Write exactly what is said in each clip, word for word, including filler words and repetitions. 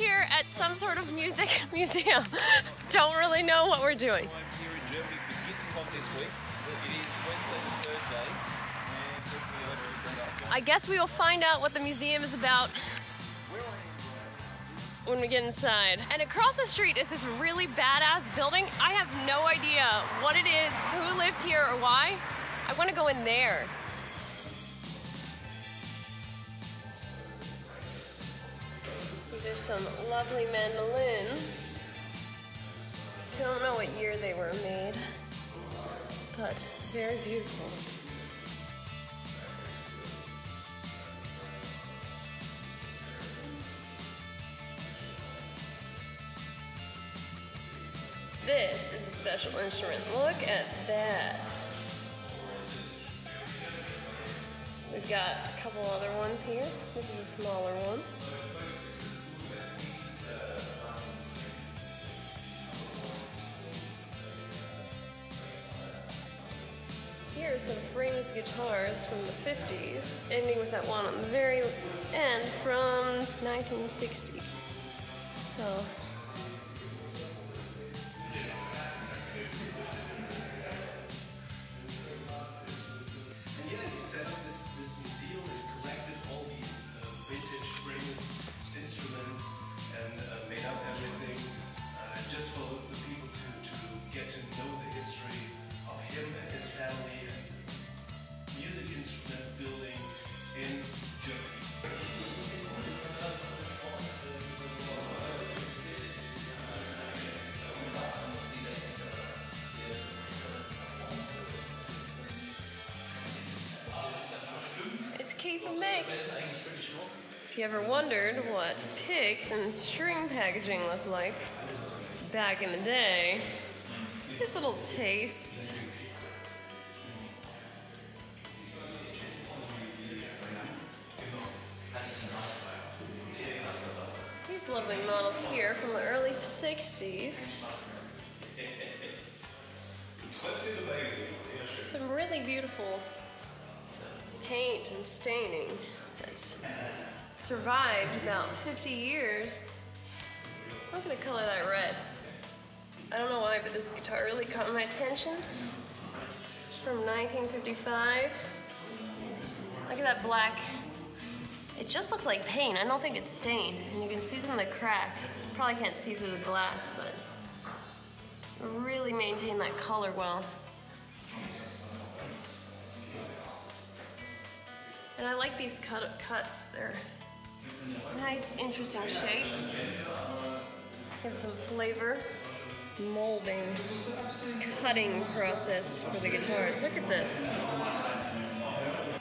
here at some sort of music museum. Don't really know what we're doing. Here in Germany for Kidscon this week. It is Wednesday, the third day, and we'll be I guess we will find out what the museum is about when we get inside. And across the street is this really badass building. I have no idea what it is, who lived here, or why. I want to go in there. These are some lovely mandolins. Don't know what year they were made, but very beautiful. This is a special instrument. Look at that. We've got a couple other ones here. This is a smaller one. Here are some Framus guitars from the fifties, ending with that one on the very end from nineteen sixty. So. If you ever wondered what picks and string packaging looked like back in the day, just a little taste. These lovely models here from the early sixties. Some really beautiful paint and staining that's survived about fifty years. Look at the color of that red. I don't know why, but this guitar really caught my attention. It's from nineteen fifty-five. Look at that black. It just looks like paint. I don't think it's stained. And you can see some of the cracks. Probably can't see through the glass, but it really maintained that color well. And I like these cut cuts. They're nice, interesting shape. And some flavor. Molding, cutting process for the guitars. Look at this.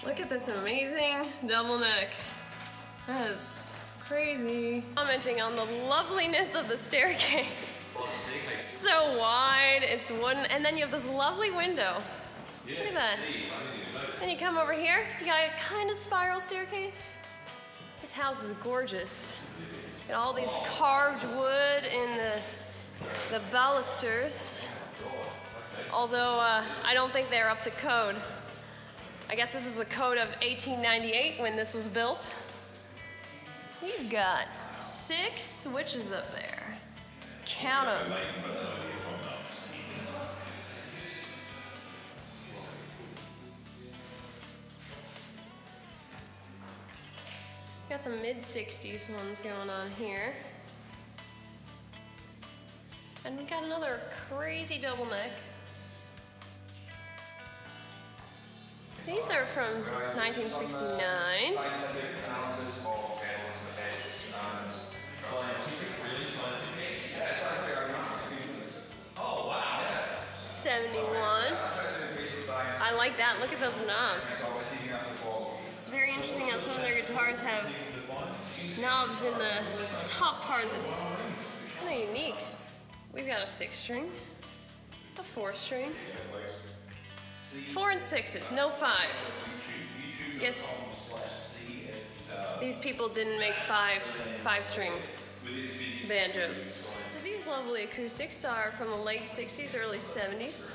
Look at this amazing double neck. That is crazy. Commenting on the loveliness of the staircase. So wide, it's wooden, and then you have this lovely window. Look at that. Then you come over here, you got a kind of spiral staircase. This house is gorgeous. Got all these carved wood in the, the balusters. Although uh, I don't think they're up to code. I guess this is the code of eighteen ninety-eight when this was built. We've got six switches up there. Count them. Got some mid sixties ones going on here. And we got another crazy double neck. These are from nineteen sixty-nine. seventy-one. I like that. Look at those knobs. It's very interesting how some of their guitars have knobs in the top part that's kind of unique. We've got a six string, a four string, four and sixes, no fives. Guess these people didn't make five five string banjos. So these lovely acoustics are from the late sixties, early seventies.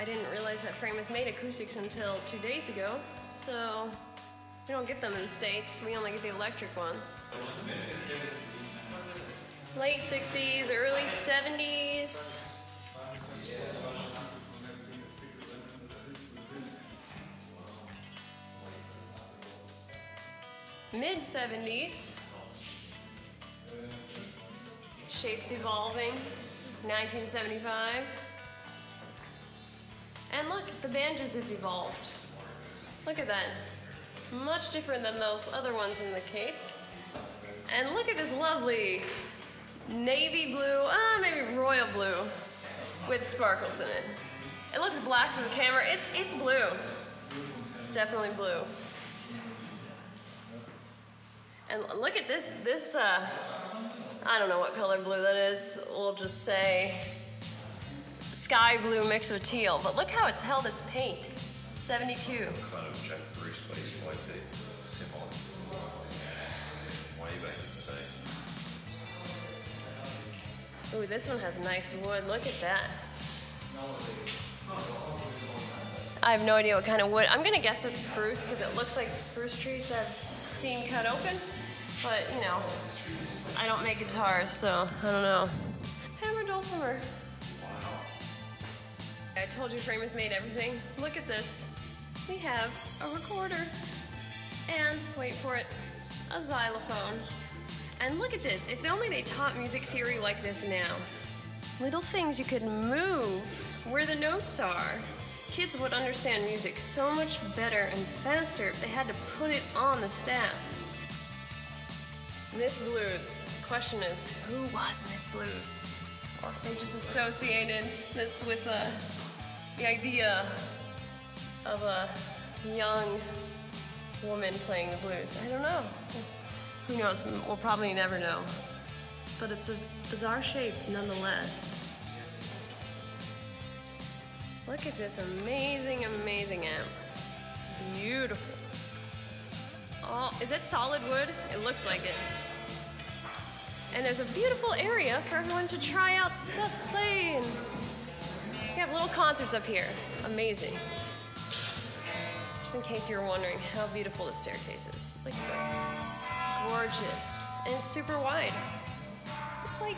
I didn't realize that Framus made acoustics until two days ago, so we don't get them in the States. We only get the electric ones. Late sixties, early seventies. Mid seventies. Shapes evolving. nineteen seventy-five. And look, the banjos have evolved. Look at that. Much different than those other ones in the case. And look at this lovely navy blue, ah, maybe royal blue, with sparkles in it. It looks black for the camera. It's, it's blue. It's definitely blue. And look at this, this, uh, I don't know what color blue that is. We'll just say sky blue mixed with teal, but look how it's held its paint. seventy-two. Kind of Jack Bruce based, like the symbol way back in the day. Ooh, this one has nice wood. Look at that. I have no idea what kind of wood. I'm gonna guess it's spruce because it looks like the spruce trees I've seen cut open, but you know, I don't make guitars, so I don't know. Hammer dulcimer. I told you Framus made everything. Look at this. We have a recorder and, wait for it, a xylophone. And look at this. If only they taught music theory like this now. Little things you could move where the notes are. Kids would understand music so much better and faster if they had to put it on the staff. Miss Blues. Question is, who was Miss Blues? Or if they just associated this with uh, the idea of a young woman playing the blues. I don't know. Who knows? We'll probably never know. But it's a bizarre shape nonetheless. Look at this amazing, amazing amp. It's beautiful. Oh, is it solid wood? It looks like it. And there's a beautiful area for everyone to try out stuff, play, and we have little concerts up here. Amazing. Just in case you're wondering how beautiful the staircase is. Look at this. Gorgeous. And it's super wide. It's like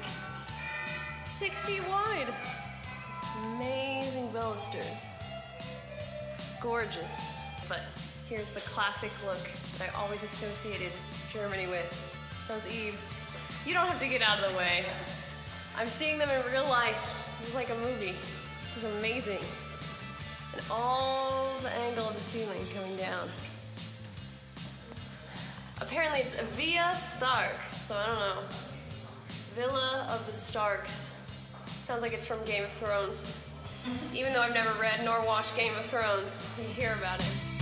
six feet wide. It's amazing balusters. Gorgeous. But here's the classic look that I always associated Germany with. Those eaves. You don't have to get out of the way. I'm seeing them in real life. This is like a movie. This is amazing. And all the angle of the ceiling coming down. Apparently it's Villa Stark, so I don't know. Villa of the Starks. Sounds like it's from Game of Thrones. Even though I've never read nor watched Game of Thrones, you hear about it.